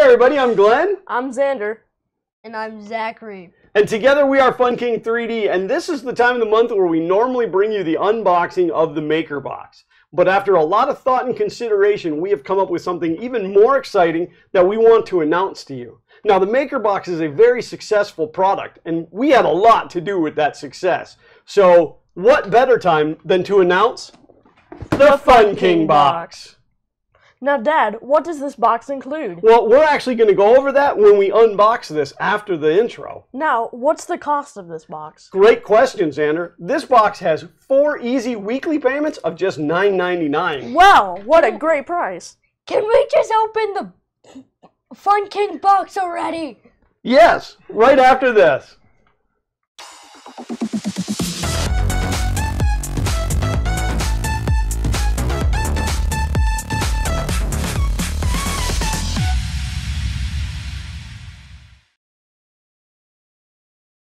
Hey everybody, I'm Glenn. I'm Xander. And I'm Zachary. And together we are Fun King 3D, and this is the time of the month where we normally bring you the unboxing of the Maker Box. But after a lot of thought and consideration, we have come up with something even more exciting that we want to announce to you. Now, the Maker Box is a very successful product, and we had a lot to do with that success. So, what better time than to announce the Fun King Box. Now, Dad, what does this box include? Well, we're actually going to go over that when we unbox this after the intro. Now, what's the cost of this box? Great question, Xander. This box has 4 easy weekly payments of just $9.99. Wow, what a great price. Can we just open the Fun King box already? Yes, right after this.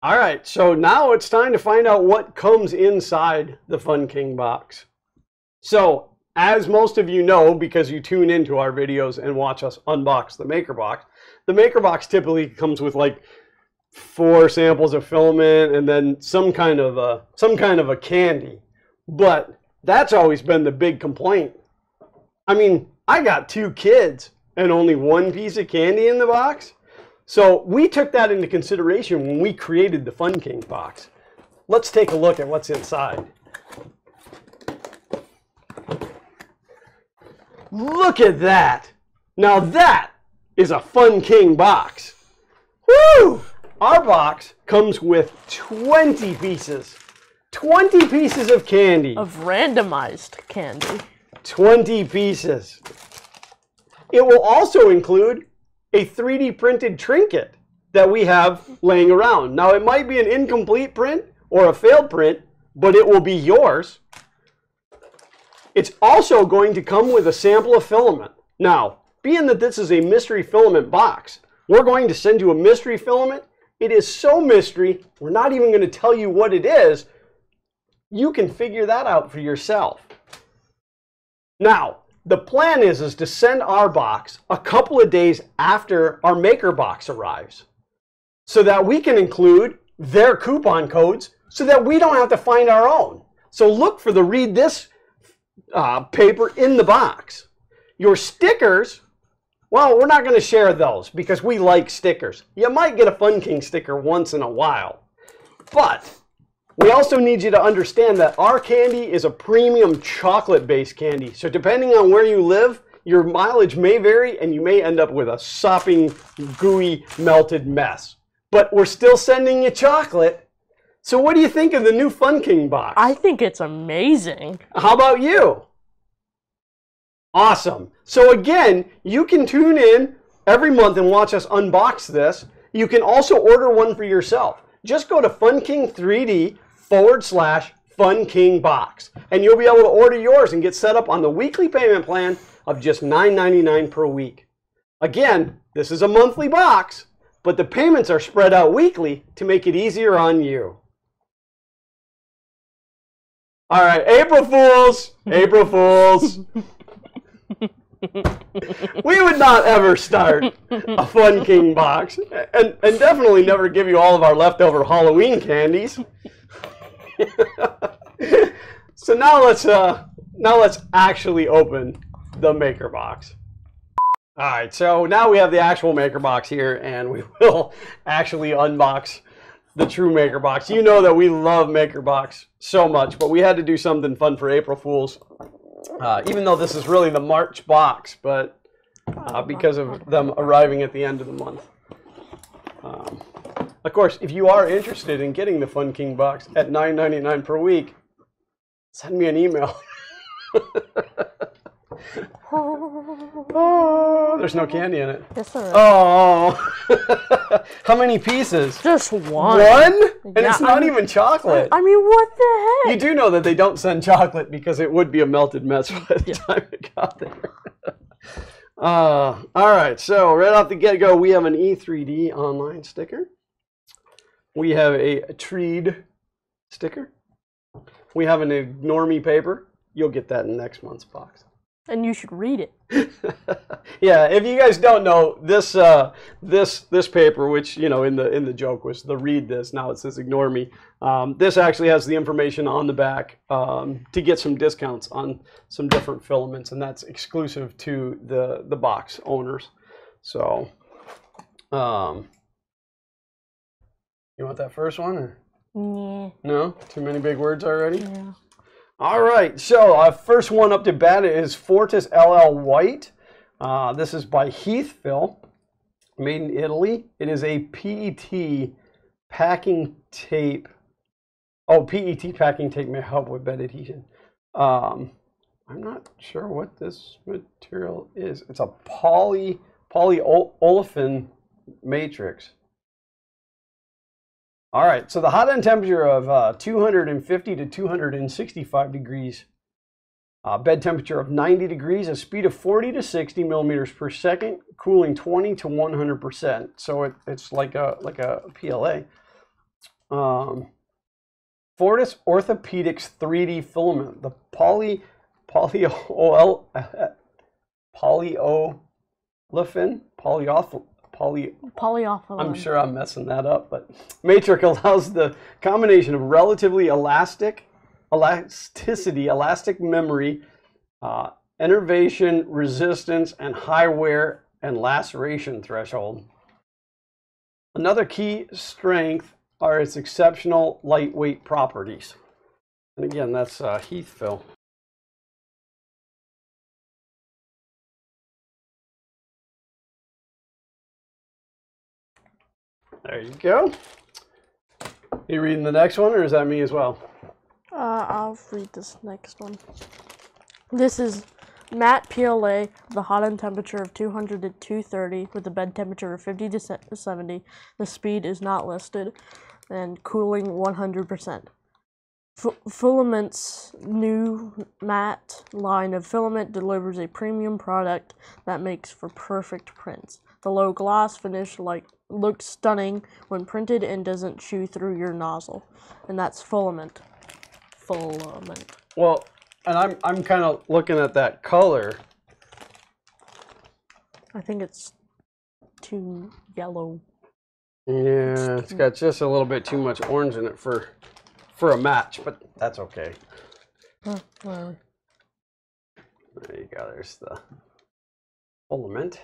All right, so now it's time to find out what comes inside the Fun King box. So, as most of you know, because you tune into our videos and watch us unbox the Maker Box typically comes with like 4 samples of filament and then some kind of a candy. But that's always been the big complaint. I mean, I got 2 kids and only 1 piece of candy in the box. So we took that into consideration when we created the Fun King box. Let's take a look at what's inside. Look at that! Now that is a Fun King box. Woo! Our box comes with 20 pieces. 20 pieces of candy. Of randomized candy. 20 pieces. It will also include a 3D printed trinket that we have laying around. Now it might be an incomplete print or a failed print, but it will be yours. It's also going to come with a sample of filament. Now, being that this is a mystery filament box, we're going to send you a mystery filament. It is so mystery, we're not even going to tell you what it is. You can figure that out for yourself. Now, the plan is to send our box a couple of days after our Maker Box arrives so that we can include their coupon codes so that we don't have to find our own. So look for the Read This paper in the box. Your stickers, well, we're not going to share those because we like stickers. You might get a Fun King sticker once in a while, but we also need you to understand that our candy is a premium chocolate-based candy. So depending on where you live, your mileage may vary and you may end up with a sopping, gooey, melted mess. But we're still sending you chocolate. So what do you think of the new Fun King box? I think it's amazing. How about you? Awesome. So again, you can tune in every month and watch us unbox this. You can also order one for yourself. Just go to funking3d.com/Fun King Box, and you'll be able to order yours and get set up on the weekly payment plan of just $9.99 per week. Again, this is a monthly box, but the payments are spread out weekly to make it easier on you. All right, April Fools! April Fools! We would not ever start a Fun King box and definitely never give you all of our leftover Halloween candies. So now let's actually open the Maker Box. All right, so now we have the actual Maker Box here, and we will actually unbox the true Maker Box. You know that we love Maker Box so much, but we had to do something fun for April Fools. Even though this is really the March box, but because of them arriving at the end of the month. Of course, if you are interested in getting the Fun King box at $9.99 per week, send me an email. Oh, there's no candy in it. Yes, there is. Oh. How many pieces? Just one. One? And yeah, it's not even chocolate. I mean, what the heck? You do know that they don't send chocolate because it would be a melted mess by the time it got there. All right, so right off the get-go, we have an E3D online sticker. We have a TREED sticker. We have an Ignore Me paper. You'll get that in next month's box. And you should read it. Yeah, if you guys don't know this, this paper, which you know in the joke was the read this. Now it says ignore me. This actually has the information on the back to get some discounts on some different filaments, and that's exclusive to the box owners. So, you want that first one or? Yeah. No, too many big words already. Yeah. All right, so our first one up to bat is Fortis LL White. This is by Heathville, made in Italy. It is a PET packing tape. Oh, PET packing tape may help with bed adhesion. I'm not sure what this material is. It's a polyolefin matrix. All right, so the hot end temperature of 250 to 265 degrees, bed temperature of 90 degrees, a speed of 40 to 60 millimeters per second, cooling 20 to 100%. So it's like a PLA. Fortis Orthopedics 3D filament, the polyolefin. I'm sure I'm messing that up, but matrix allows the combination of relatively elastic memory, innervation resistance, and high wear and laceration threshold. Another key strength are its exceptional lightweight properties. And again, that's Heathville. There you go. You reading the next one, or is that me as well? I'll read this next one. This is matte PLA, the hot end temperature of 200 to 230, with the bed temperature of 50 to 70. The speed is not listed, and cooling 100%. Filament's new matte line of filament delivers a premium product that makes for perfect prints. The low gloss finish looks stunning when printed and doesn't chew through your nozzle, and that's filament. Well, and I'm kind of looking at that color. I think it's too yellow. Yeah, it's got just a little bit too much orange in it for a match, but that's okay. Well. There you go. There's the filament.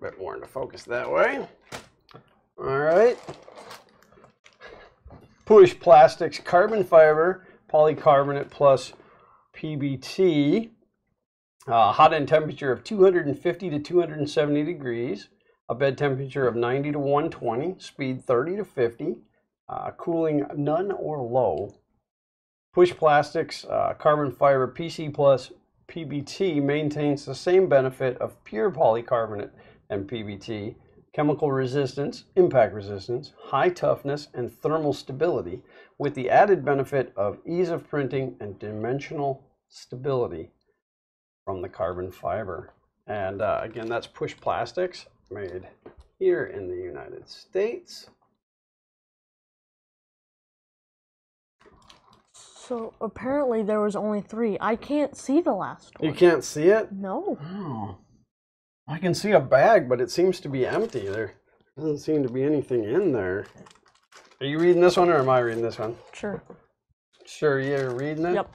Bit more into focus that way. All right. Push Plastics carbon fiber polycarbonate plus PBT. Hot end temperature of 250 to 270 degrees. A bed temperature of 90 to 120. Speed 30 to 50. Cooling none or low. Push Plastics carbon fiber PC plus PBT maintains the same benefit of pure polycarbonate and PBT, chemical resistance, impact resistance, high toughness, and thermal stability, with the added benefit of ease of printing and dimensional stability from the carbon fiber. And again, that's Push Plastics, made here in the United States. So apparently there was only three. I can't see the last one. You can't see it? No. Oh. I can see a bag, but it seems to be empty. There doesn't seem to be anything in there. Are you reading this one, or am I reading this one? Sure. Sure, you're reading it? Yep.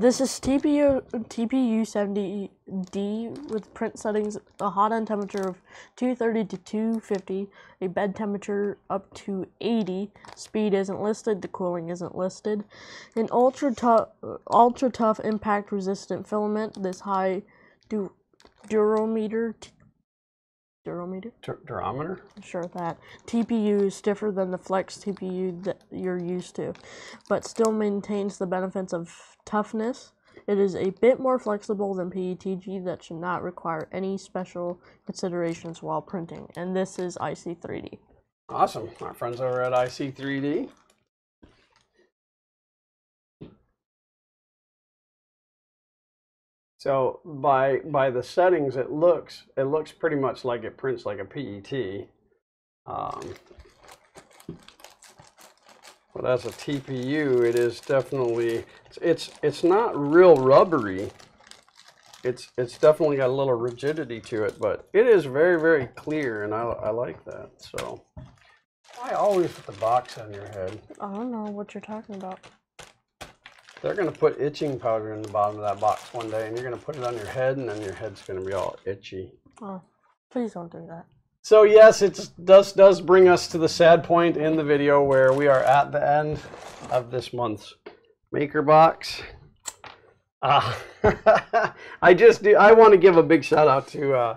This is TPU70D with print settings, a hot end temperature of 230 to 250, a bed temperature up to 80. Speed isn't listed, the cooling isn't listed. An ultra tough impact resistant filament. This high Durometer? Sure, that. TPU is stiffer than the flex TPU that you're used to, but still maintains the benefits of toughness. It is a bit more flexible than PETG that should not require any special considerations while printing. And this is IC3D. Awesome. Our friends over at IC3D. So by the settings, it looks pretty much like it prints like a PET. But as a TPU, it is definitely, it's not real rubbery. It's definitely got a little rigidity to it, but it is very, very clear, and I like that. So why always put the box on your head? I don't know what you're talking about. They're going to put itching powder in the bottom of that box one day, and you're going to put it on your head, and then your head's going to be all itchy. Oh, please don't do that. So yes, it does bring us to the sad point in the video where we are at the end of this month's Maker Box. I want to give a big shout out to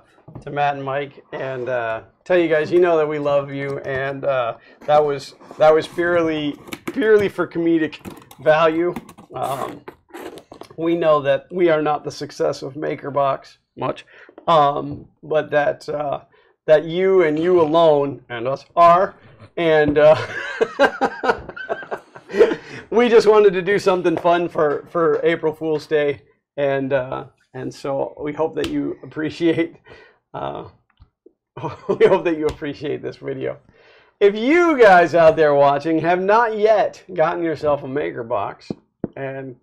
Matt and Mike, and tell you guys, you know that we love you, and that was purely for comedic value. We know that we are not the success of Maker Box much, but that that you and you alone and us are, and we just wanted to do something fun for April Fool's Day, and so we hope that you appreciate this video. If you guys out there watching have not yet gotten yourself a Maker Box, and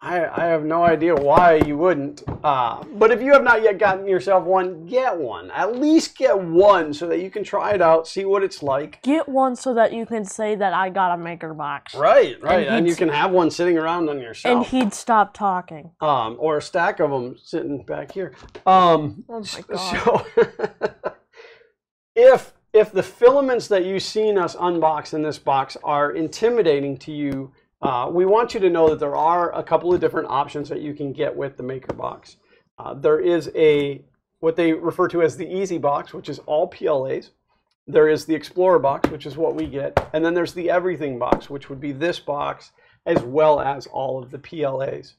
I have no idea why you wouldn't, but if you have not yet gotten yourself one, get one. At least get one so that you can try it out, see what it's like. Get one so that you can say that I got a Maker Box. Right, right, and you can have one sitting around on yourself. And he'd stop talking. Or a stack of them sitting back here. Oh my God. So, if the filaments that you've seen us unbox in this box are intimidating to you, we want you to know that there are a couple of different options that you can get with the Maker Box. There is what they refer to as the Easy Box, which is all PLAs. There is the Explorer Box, which is what we get. And then there's the Everything Box, which would be this box, as well as all of the PLAs.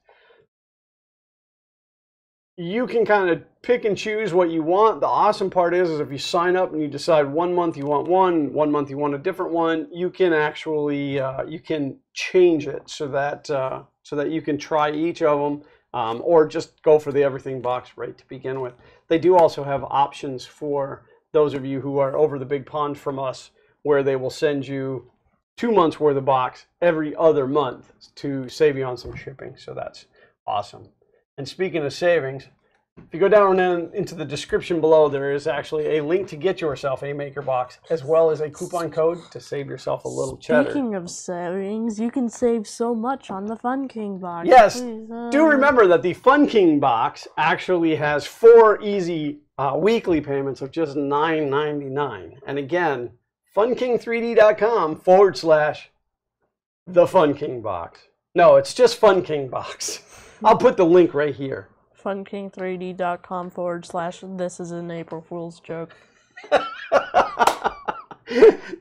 You can kind of pick and choose what you want. The awesome part is if you sign up and you decide one month you want one month you want a different one, you can actually you can change it so that you can try each of them, or just go for the Everything Box right to begin with. They do also have options for those of you who are over the big pond from us, where they will send you 2 months worth of box every other month to save you on some shipping. So that's awesome. And speaking of savings, if you go down into the description below, there is actually a link to get yourself a Maker Box, as well as a coupon code to save yourself a little cheddar. Speaking of savings, you can save so much on the Fun King Box. Yes, please, do remember that the Fun King Box actually has 4 easy weekly payments of just $9.99. And again, funking3d.com/theFunKingBox. No, it's just Fun King Box. I'll put the link right here. funking3d.com/ this is an April Fool's joke.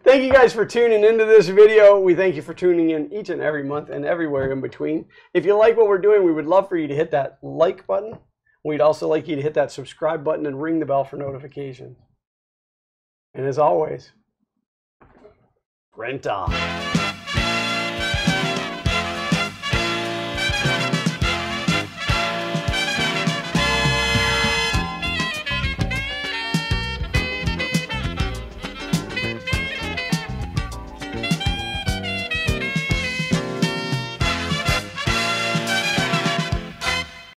Thank you guys for tuning into this video. We thank you for tuning in each and every month and everywhere in between. If you like what we're doing, we would love for you to hit that like button. We'd also like you to hit that subscribe button and ring the bell for notifications. And as always, rent off.